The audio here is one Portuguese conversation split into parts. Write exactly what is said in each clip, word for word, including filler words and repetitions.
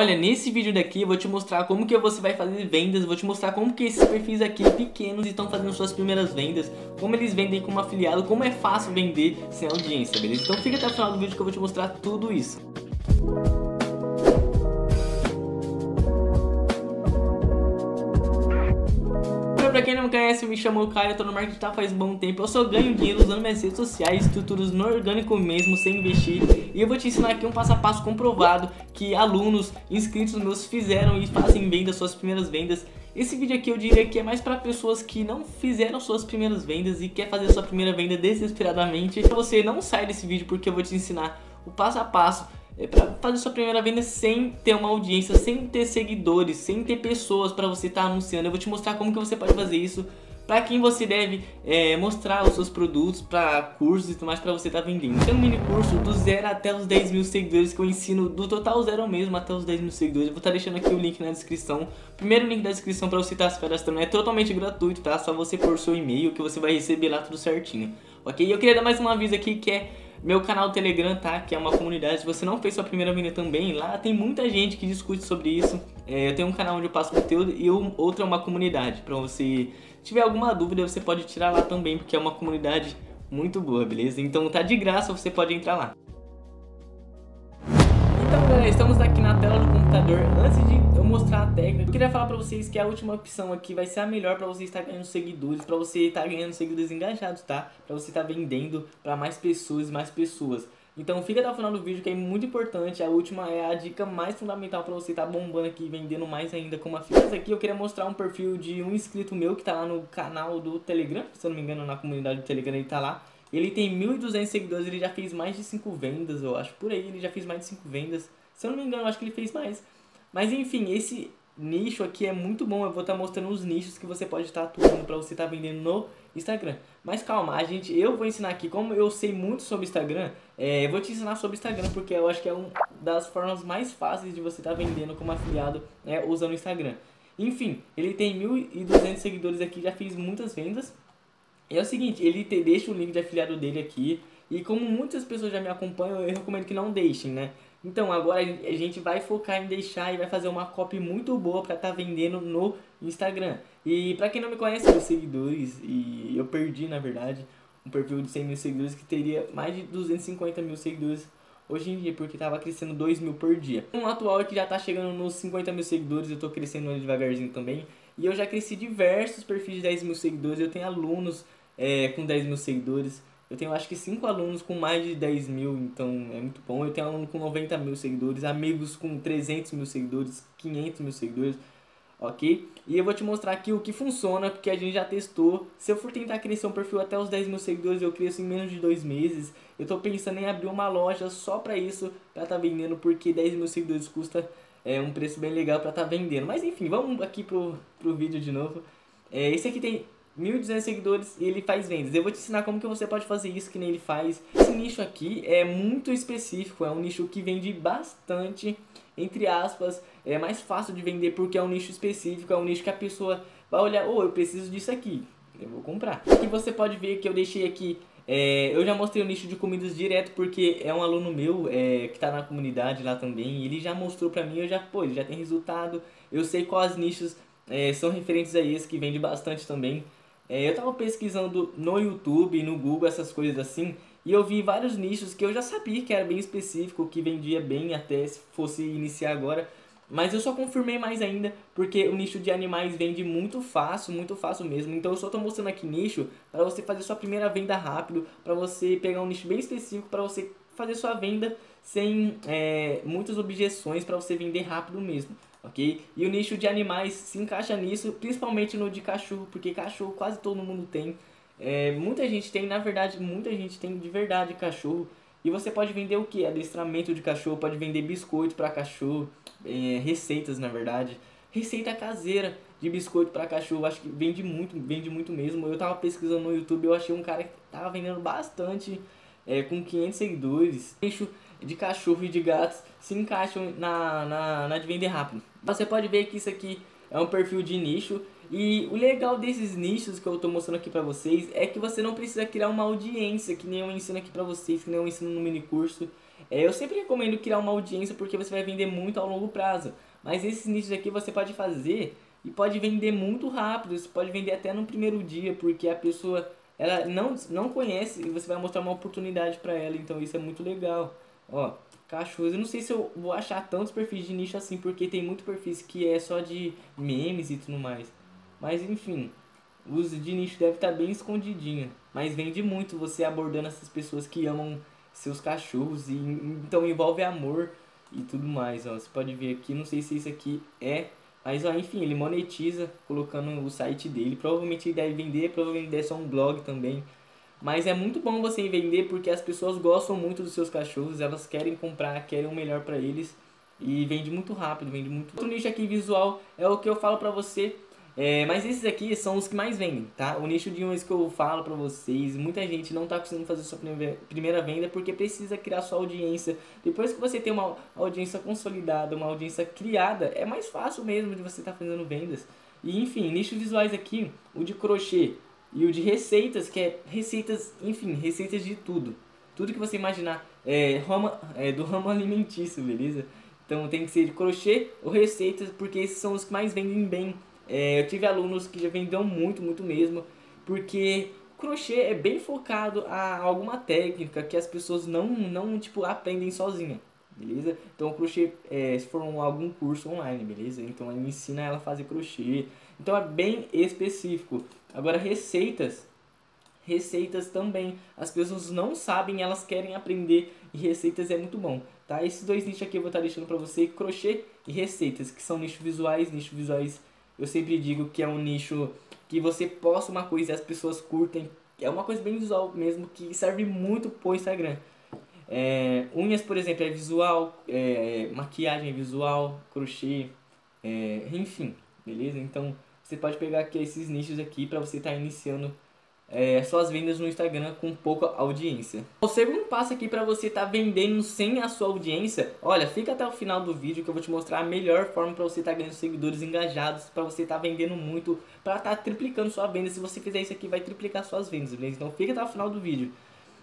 Olha, nesse vídeo daqui eu vou te mostrar como que você vai fazer vendas, vou te mostrar como que esses perfis aqui pequenos estão fazendo suas primeiras vendas, como eles vendem como afiliado, como é fácil vender sem audiência, beleza? Então fica até o final do vídeo que eu vou te mostrar tudo isso. Pra quem não me conhece, eu me chamo Caio, eu tô no marketing digital faz bom tempo. Eu só ganho dinheiro usando minhas redes sociais, estruturas no orgânico mesmo, sem investir. E eu vou te ensinar aqui um passo a passo comprovado que alunos inscritos meus fizeram e fazem vendas, suas primeiras vendas. Esse vídeo aqui eu diria que é mais para pessoas que não fizeram suas primeiras vendas e quer fazer sua primeira venda desesperadamente. Então você não sai desse vídeo porque eu vou te ensinar o passo a passo é para fazer sua primeira venda sem ter uma audiência, sem ter seguidores, sem ter pessoas para você estar tá anunciando. Eu vou te mostrar como que você pode fazer isso, para quem você deve é, mostrar os seus produtos, para cursos e tudo mais, para você estar tá vendendo. Tem um mini curso do zero até os dez mil seguidores que eu ensino do total zero mesmo até os dez mil seguidores. Eu vou estar tá deixando aqui o link na descrição. Primeiro link da descrição para você estar tá se cadastrando, é totalmente gratuito, tá? Só você pôr seu e-mail que você vai receber lá tudo certinho, ok? E eu queria dar mais um aviso aqui que é meu canal do Telegram, tá? Que é uma comunidade. Se você não fez sua primeira venda também, lá tem muita gente que discute sobre isso. É, eu tenho um canal onde eu passo conteúdo e eu, outra é uma comunidade. Pra você tiver alguma dúvida, você pode tirar lá também, porque é uma comunidade muito boa, beleza? Então tá de graça, você pode entrar lá. Então, galera, estamos aqui na tela do computador. Antes de eu mostrar a técnica, eu queria falar pra vocês que a última opção aqui vai ser a melhor pra você estar ganhando seguidores, pra você estar ganhando seguidores engajados, tá? Pra você estar vendendo pra mais pessoas e mais pessoas. Então fica até o final do vídeo que é muito importante. A última é a dica mais fundamental pra você estar bombando aqui, vendendo mais ainda como afiliado. Aqui eu queria mostrar um perfil de um inscrito meu que tá lá no canal do Telegram, se eu não me engano na comunidade do Telegram ele tá lá. Ele tem mil e duzentos seguidores, ele já fez mais de cinco vendas, eu acho, por aí, ele já fez mais de cinco vendas. Se eu não me engano, eu acho que ele fez mais. Mas enfim, esse nicho aqui é muito bom, eu vou estar mostrando os nichos que você pode estar atuando para você estar vendendo no Instagram. Mas calma, a gente, eu vou ensinar aqui, como eu sei muito sobre Instagram, é, eu vou te ensinar sobre Instagram, porque eu acho que é uma das formas mais fáceis de você estar vendendo como afiliado, né, usando o Instagram. Enfim, ele tem mil e duzentos seguidores aqui, já fez muitas vendas. É o seguinte, ele te deixa o link de afiliado dele aqui. E como muitas pessoas já me acompanham, eu recomendo que não deixem, né? Então agora a gente vai focar em deixar e vai fazer uma copy muito boa pra tá vendendo no Instagram. E pra quem não me conhece, meus seguidores, e eu perdi na verdade um perfil de cem mil seguidores que teria mais de duzentos e cinquenta mil seguidores hoje em dia, porque tava crescendo dois mil por dia. Um atual é que já tá chegando nos cinquenta mil seguidores, eu tô crescendo devagarzinho também. E eu já cresci diversos perfis de dez mil seguidores, eu tenho alunos É, com dez mil seguidores, eu tenho acho que cinco alunos com mais de dez mil, então é muito bom. Eu tenho aluno com noventa mil seguidores, amigos com trezentos mil seguidores, quinhentos mil seguidores, ok? E eu vou te mostrar aqui o que funciona, porque a gente já testou. Se eu for tentar crescer um perfil até os dez mil seguidores, eu cresço em menos de dois meses. Eu tô pensando em abrir uma loja só pra isso, pra tá vendendo, porque dez mil seguidores custa é, um preço bem legal pra tá vendendo. Mas enfim, vamos aqui pro, pro vídeo de novo. É, esse aqui tem mil e duzentos seguidores e ele faz vendas. Eu vou te ensinar como que você pode fazer isso que nem ele faz. Esse nicho aqui é muito específico, é um nicho que vende bastante, entre aspas, é mais fácil de vender porque é um nicho específico, é um nicho que a pessoa vai olhar, oh, eu preciso disso aqui, eu vou comprar. Aqui você pode ver que eu deixei aqui, é, eu já mostrei o nicho de comidas direto porque é um aluno meu é, que tá na comunidade lá também, ele já mostrou pra mim, eu já, pô, ele já tem resultado, eu sei quais nichos é, são referentes a esse, que vende bastante também. É, eu tava pesquisando no YouTube, no Google, essas coisas assim, e eu vi vários nichos que eu já sabia que era bem específico, que vendia bem até se fosse iniciar agora, mas eu só confirmei mais ainda, porque o nicho de animais vende muito fácil, muito fácil mesmo. Então eu só tô mostrando aqui nicho para você fazer sua primeira venda rápido, para você pegar um nicho bem específico, para você fazer sua venda sem é, muitas objeções, para você vender rápido mesmo. Ok? E o nicho de animais se encaixa nisso, principalmente no de cachorro, porque cachorro quase todo mundo tem. É, muita gente tem, na verdade, muita gente tem de verdade cachorro. E você pode vender o que? Adestramento de cachorro, pode vender biscoito para cachorro, é, receitas, na verdade. Receita caseira de biscoito para cachorro, acho que vende muito, vende muito mesmo. Eu tava pesquisando no YouTube, eu achei um cara que tava vendendo bastante, é, com quinhentos seguidores. Nicho de cachorro e de gatos se encaixam na, na, na de vender rápido. Você pode ver que isso aqui é um perfil de nicho. E o legal desses nichos que eu tô mostrando aqui pra vocês é que você não precisa criar uma audiência, que nem eu ensino aqui pra vocês, que nem eu ensino no minicurso. É, eu sempre recomendo criar uma audiência porque você vai vender muito ao longo prazo. Mas esses nichos aqui você pode fazer e pode vender muito rápido. Você pode vender até no primeiro dia, porque a pessoa ela não, não conhece e você vai mostrar uma oportunidade para ela. Então isso é muito legal. Ó, cachorros. Eu não sei se eu vou achar tantos perfis de nicho assim, porque tem muito perfis que é só de memes e tudo mais. Mas enfim, o uso de nicho deve estar bem escondidinho. Mas vende muito você abordando essas pessoas que amam seus cachorros. E, então envolve amor e tudo mais, ó. Você pode ver aqui, não sei se isso aqui é... Mas, ó, enfim, ele monetiza colocando o site dele. Provavelmente ele deve vender, provavelmente deve só um blog também. Mas é muito bom você vender porque as pessoas gostam muito dos seus cachorros. Elas querem comprar, querem o melhor pra eles. E vende muito rápido, vende muito... Outro nicho aqui visual é o que eu falo pra você. É, mas esses aqui são os que mais vendem, tá? O nicho de uns que eu falo pra vocês, muita gente não tá conseguindo fazer sua primeira venda porque precisa criar sua audiência. Depois que você tem uma audiência consolidada, uma audiência criada, é mais fácil mesmo de você tá fazendo vendas. E enfim, nichos visuais aqui, o de crochê e o de receitas, que é receitas, enfim, receitas de tudo. Tudo que você imaginar é, rama, é do ramo alimentício, beleza? Então tem que ser de crochê ou receitas porque esses são os que mais vendem bem. É, eu tive alunos que já vendiam muito, muito mesmo, porque crochê é bem focado a alguma técnica que as pessoas não, não tipo, aprendem sozinha, beleza? Então o crochê, é, se for um, algum curso online, beleza? Então ele ensina ela a fazer crochê, então é bem específico. Agora receitas, receitas também, as pessoas não sabem, elas querem aprender e receitas é muito bom. Tá? Esses dois nichos aqui eu vou estar deixando pra você, crochê e receitas, que são nichos visuais, nichos visuais... Eu sempre digo que é um nicho que você posta uma coisa e as pessoas curtem. É uma coisa bem visual mesmo, que serve muito pro Instagram. É, unhas, por exemplo, é visual, é, maquiagem é visual, crochê, é, enfim, beleza? Então, você pode pegar aqui esses nichos aqui para você estar iniciando é, suas vendas no Instagram com pouca audiência. O segundo passo aqui para você estar vendendo sem a sua audiência, olha, fica até o final do vídeo que eu vou te mostrar a melhor forma para você estar ganhando seguidores engajados, para você estar vendendo muito, para estar triplicando sua venda. Se você fizer isso aqui, vai triplicar suas vendas, beleza? Então fica até o final do vídeo.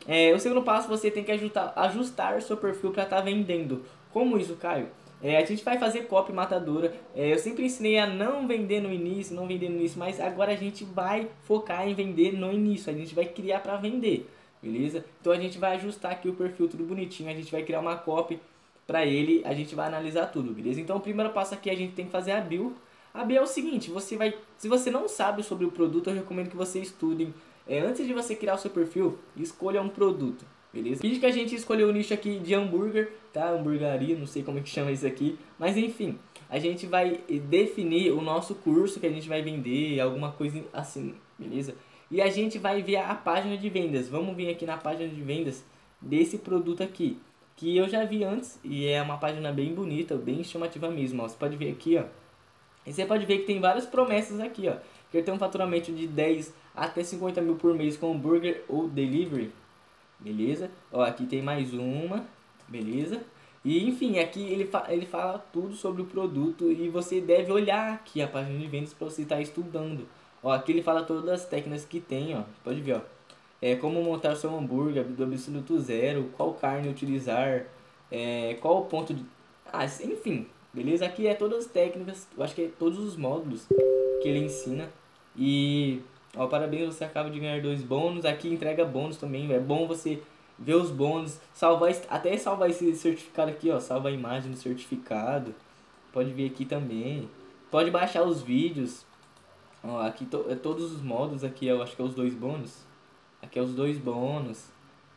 É, o segundo passo, você tem que ajustar, ajustar seu perfil para estar vendendo. Como isso, Caio? É, a gente vai fazer copy matadora. É, eu sempre ensinei a não vender no início, não vender no início, mas agora a gente vai focar em vender no início. A gente vai criar para vender, beleza? Então a gente vai ajustar aqui o perfil tudo bonitinho, a gente vai criar uma copy para ele, a gente vai analisar tudo, beleza? Então o primeiro passo aqui a gente tem que fazer a bio. A bio é o seguinte, você vai, se você não sabe sobre o produto, eu recomendo que você estude. É, antes de você criar o seu perfil, escolha um produto. Beleza? Finge que a gente escolheu o nicho aqui de hambúrguer, tá? Hambúrgueria, não sei como é que chama isso aqui. Mas enfim, a gente vai definir o nosso curso que a gente vai vender, alguma coisa assim, beleza? E a gente vai ver a página de vendas. Vamos vir aqui na página de vendas desse produto aqui, que eu já vi antes e é uma página bem bonita, bem chamativa mesmo, ó. Você pode ver aqui, ó. E você pode ver que tem várias promessas aqui, ó. Que tem um faturamento de dez até cinquenta mil por mês com hambúrguer ou delivery. Beleza? Ó, aqui tem mais uma, beleza? E enfim, aqui ele, fa ele fala tudo sobre o produto e você deve olhar aqui a página de vendas para você estar estudando. Ó, aqui ele fala todas as técnicas que tem, ó. Pode ver, ó. É como montar seu hambúrguer do absoluto zero, qual carne utilizar, é, qual o ponto de... Ah, enfim, beleza? Aqui é todas as técnicas, eu acho que é todos os módulos que ele ensina e... Ó, parabéns, você acaba de ganhar dois bônus. Aqui entrega bônus também. É bom você ver os bônus. Salvar, até salvar esse certificado aqui, ó. Salva a imagem do certificado. Pode ver aqui também. Pode baixar os vídeos. Ó, aqui to, é todos os modos aqui, eu acho que é os dois bônus. Aqui é os dois bônus.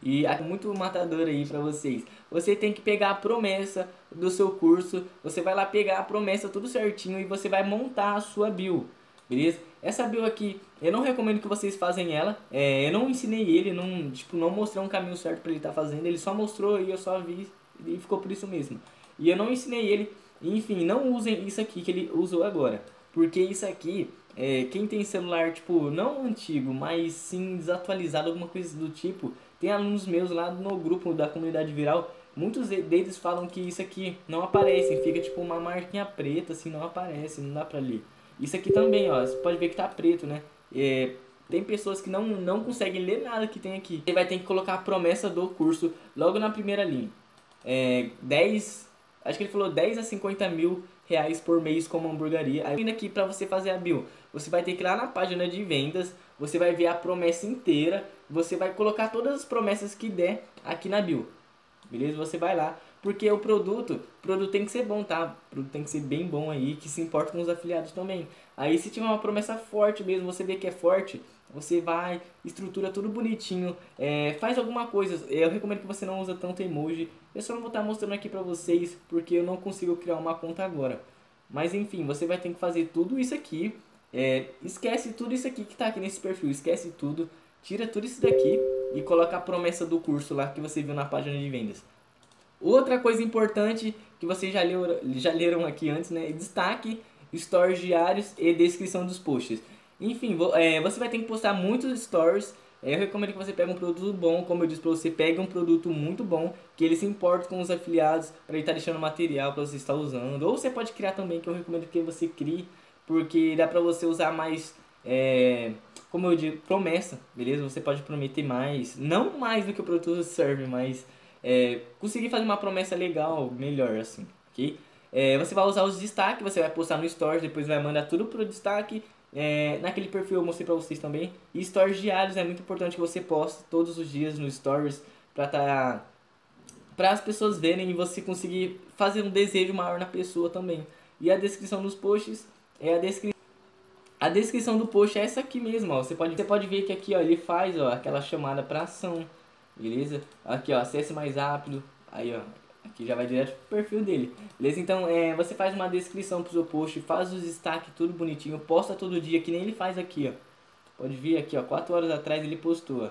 E é muito matador aí pra vocês. Você tem que pegar a promessa do seu curso. Você vai lá pegar a promessa tudo certinho e você vai montar a sua bio. Beleza? Essa bio aqui, eu não recomendo que vocês façam ela, é, eu não ensinei ele, não, tipo, não mostrei um caminho certo para ele estar tá fazendo, ele só mostrou e eu só vi e ficou por isso mesmo. E eu não ensinei ele, enfim, não usem isso aqui que ele usou agora, porque isso aqui, é, quem tem celular, tipo, não antigo, mas sim desatualizado, alguma coisa do tipo, tem alunos meus lá no grupo da comunidade viral, muitos deles falam que isso aqui não aparece, fica tipo uma marquinha preta, assim, não aparece, não dá pra ler. Isso aqui também, ó, você pode ver que tá preto, né? É, tem pessoas que não, não conseguem ler nada que tem aqui. Você vai ter que colocar a promessa do curso logo na primeira linha. é, dez, acho que ele falou dez a cinquenta mil reais por mês como hamburgueria. Aí vindo aqui para você fazer a bio, você vai ter que ir lá na página de vendas, você vai ver a promessa inteira, você vai colocar todas as promessas que der aqui na bio. Beleza? Você vai lá, porque o produto, o produto tem que ser bom, tá? O produto tem que ser bem bom aí, que se importa com os afiliados também. Aí se tiver uma promessa forte mesmo, você vê que é forte, você vai, estrutura tudo bonitinho, é, faz alguma coisa. Eu recomendo que você não usa tanto emoji. Eu só não vou estar mostrando aqui pra vocês, porque eu não consigo criar uma conta agora. Mas enfim, você vai ter que fazer tudo isso aqui. É, esquece tudo isso aqui que tá aqui nesse perfil, esquece tudo. Tira tudo isso daqui e coloca a promessa do curso lá que você viu na página de vendas. Outra coisa importante que vocês já leram, já leram aqui antes, né? Destaque, stories diários e descrição dos posts. Enfim, vou, é, você vai ter que postar muitos stories. Eu recomendo que você pegue um produto bom, como eu disse para você, pegue um produto muito bom, que ele se importe com os afiliados, para ele estar deixando material para você estar usando. Ou você pode criar também, que eu recomendo que você crie, porque dá para você usar mais... É, como eu digo, promessa, beleza? Você pode prometer mais, não mais do que o produto serve, mas é, conseguir fazer uma promessa legal, melhor assim, ok? É, você vai usar os destaques, você vai postar no Stories, depois vai mandar tudo pro destaque, é, naquele perfil eu mostrei pra vocês também. E Stories diários, é muito importante que você poste todos os dias no Stories, pra tá, pra as pessoas verem e você conseguir fazer um desejo maior na pessoa também. E a descrição dos posts é a descrição. A descrição do post é essa aqui mesmo, ó. Você pode, você pode ver que aqui, ó, ele faz, ó, aquela chamada para ação, beleza? Aqui, ó, acesse mais rápido, aí, ó, aqui já vai direto pro perfil dele, beleza? Então, é, você faz uma descrição pro seu post, faz os destaques, tudo bonitinho, posta todo dia, que nem ele faz aqui, ó. Pode ver aqui, ó, quatro horas atrás ele postou, ó.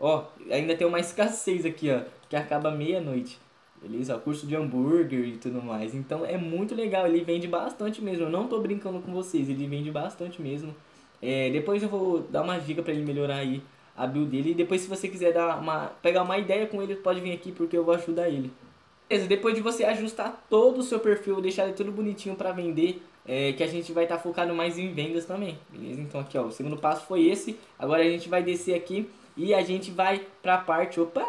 Ó, ainda tem uma escassez aqui, ó, que acaba meia-noite. Beleza? O curso de hambúrguer e tudo mais. Então é muito legal, ele vende bastante mesmo. Eu não tô brincando com vocês, ele vende bastante mesmo. É, depois eu vou dar uma dica pra ele melhorar aí a build dele. E depois, se você quiser dar uma, pegar uma ideia com ele, pode vir aqui porque eu vou ajudar ele. Beleza, depois de você ajustar todo o seu perfil, deixar ele tudo bonitinho pra vender, é, que a gente vai estar tá focado mais em vendas também. Beleza? Então aqui, ó, o segundo passo foi esse. Agora a gente vai descer aqui e a gente vai pra parte... Opa!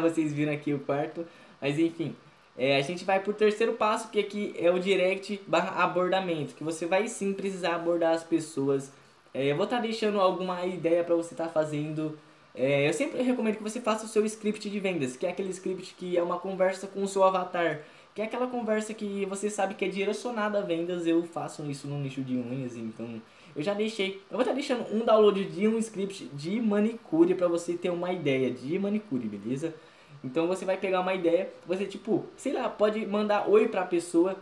Vocês viram aqui o quarto... Mas enfim, é, a gente vai pro terceiro passo, que aqui é o direct barra abordamento, que você vai sim precisar abordar as pessoas. É, eu vou estar tá deixando alguma ideia para você estar tá fazendo. É, eu sempre recomendo que você faça o seu script de vendas, que é aquele script que é uma conversa com o seu avatar, que é aquela conversa que você sabe que é direcionada a vendas. Eu faço isso no nicho de unhas, então eu já deixei. Eu vou estar tá deixando um download de um script de manicure para você ter uma ideia de manicure, beleza? Então você vai pegar uma ideia, você tipo, sei lá, pode mandar oi pra pessoa,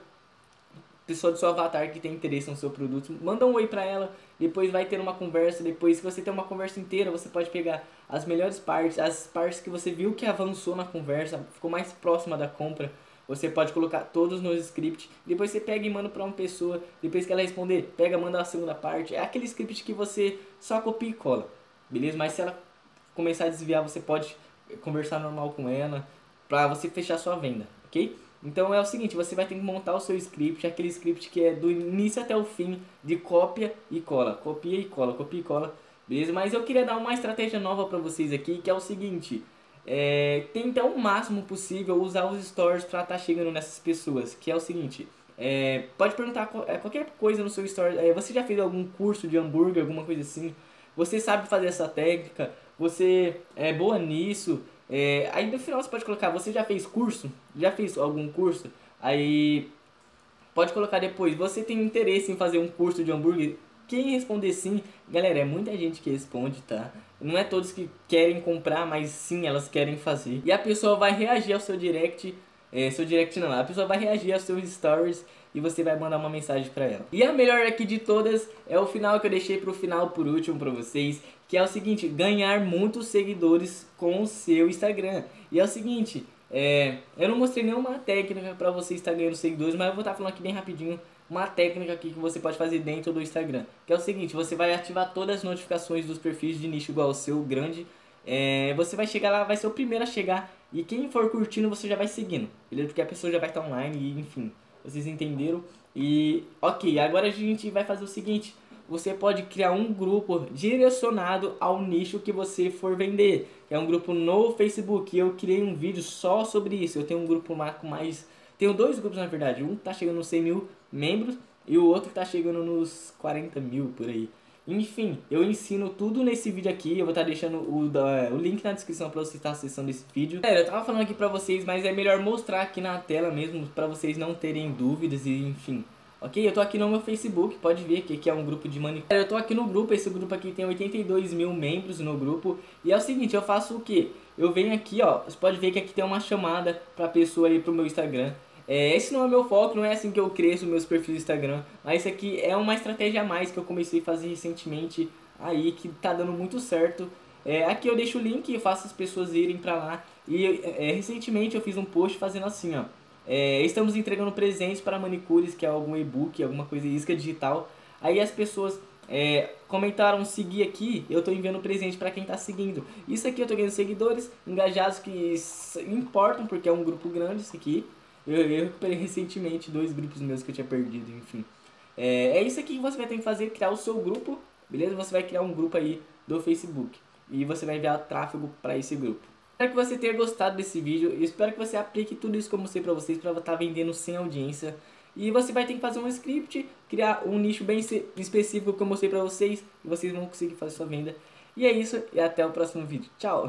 pessoa do seu avatar que tem interesse no seu produto, manda um oi pra ela, depois vai ter uma conversa, depois que você tem uma conversa inteira, você pode pegar as melhores partes, as partes que você viu que avançou na conversa, ficou mais próxima da compra, você pode colocar todos nos scripts, depois você pega e manda pra uma pessoa, depois que ela responder, pega, manda a segunda parte, é aquele script que você só copia e cola, beleza? Mas se ela começar a desviar, você pode... conversar normal com ela pra você fechar sua venda, ok? Então é o seguinte, você vai ter que montar o seu script, aquele script que é do início até o fim, de cópia e cola, copia e cola, copia e cola, beleza? Mas eu queria dar uma estratégia nova pra vocês aqui, que é o seguinte, é, tenta o máximo possível usar os stories pra tá chegando nessas pessoas, que é o seguinte, é, pode perguntar qualquer coisa no seu story, é, você já fez algum curso de hambúrguer, alguma coisa assim, você sabe fazer essa técnica, você é boa nisso, é, aí no final você pode colocar, você já fez curso? Já fez algum curso? Aí pode colocar depois, você tem interesse em fazer um curso de hambúrguer? Quem responder sim, galera, é muita gente que responde, tá? Não é todos que querem comprar, mas sim, elas querem fazer. E a pessoa vai reagir ao seu direct, é, seu direct não, a pessoa vai reagir aos seus stories e você vai mandar uma mensagem pra ela. E a melhor aqui de todas é o final que eu deixei pro final por último pra vocês, que é o seguinte, ganhar muitos seguidores com o seu Instagram. E é o seguinte, é, eu não mostrei nenhuma técnica pra você estar ganhando seguidores, mas eu vou estar falando aqui bem rapidinho uma técnica aqui que você pode fazer dentro do Instagram, que é o seguinte, você vai ativar todas as notificações dos perfis de nicho igual ao seu, grande. É, você vai chegar lá, vai ser o primeiro a chegar, e quem for curtindo você já vai seguindo, beleza? Porque a pessoa já vai estar online e enfim... Vocês entenderam? E ok, agora a gente vai fazer o seguinte, você pode criar um grupo direcionado ao nicho que você for vender. é um grupo no Facebook. Eu criei um vídeo só sobre isso. Eu tenho um grupo lá com mais... Tenho dois grupos, na verdade. Um tá chegando nos cem mil membros e o outro tá chegando nos quarenta mil, por aí. Enfim, eu ensino tudo nesse vídeo aqui. Eu vou estar deixando o, da, o link na descrição pra você estar acessando esse vídeo. Galera, eu tava falando aqui pra vocês, mas é melhor mostrar aqui na tela mesmo, pra vocês não terem dúvidas e enfim. Ok? Eu tô aqui no meu Facebook, pode ver que aqui é um grupo de manicure. Galera, eu tô aqui no grupo, esse grupo aqui tem oitenta e dois mil membros no grupo. E é o seguinte, eu faço o quê? Eu venho aqui, ó, você pode ver que aqui tem uma chamada pra pessoa ir pro meu Instagram. É, esse não é meu foco, não é assim que eu cresço meus perfis do Instagram, mas isso aqui é uma estratégia a mais que eu comecei a fazer recentemente aí, que tá dando muito certo. É, aqui eu deixo o link e faço as pessoas irem pra lá. E é, recentemente eu fiz um post fazendo assim, ó. É, estamos entregando presentes para manicures, que é algum e-book, alguma coisa, isca digital. Aí as pessoas... É, comentaram seguir aqui, eu tô enviando presente pra quem tá seguindo. Isso aqui eu tô ganhando seguidores engajados que importam, porque é um grupo grande isso aqui. Eu, eu recuperei recentemente dois grupos meus que eu tinha perdido, enfim. É, é isso aqui que você vai ter que fazer, criar o seu grupo, beleza? Você vai criar um grupo aí do Facebook e você vai enviar tráfego pra esse grupo. Espero que você tenha gostado desse vídeo. Eu espero que você aplique tudo isso que eu mostrei pra vocês, pra estar vendendo sem audiência. E você vai ter que fazer um script, criar um nicho bem específico que eu mostrei pra vocês. E vocês vão conseguir fazer sua venda. E é isso, e até o próximo vídeo. Tchau!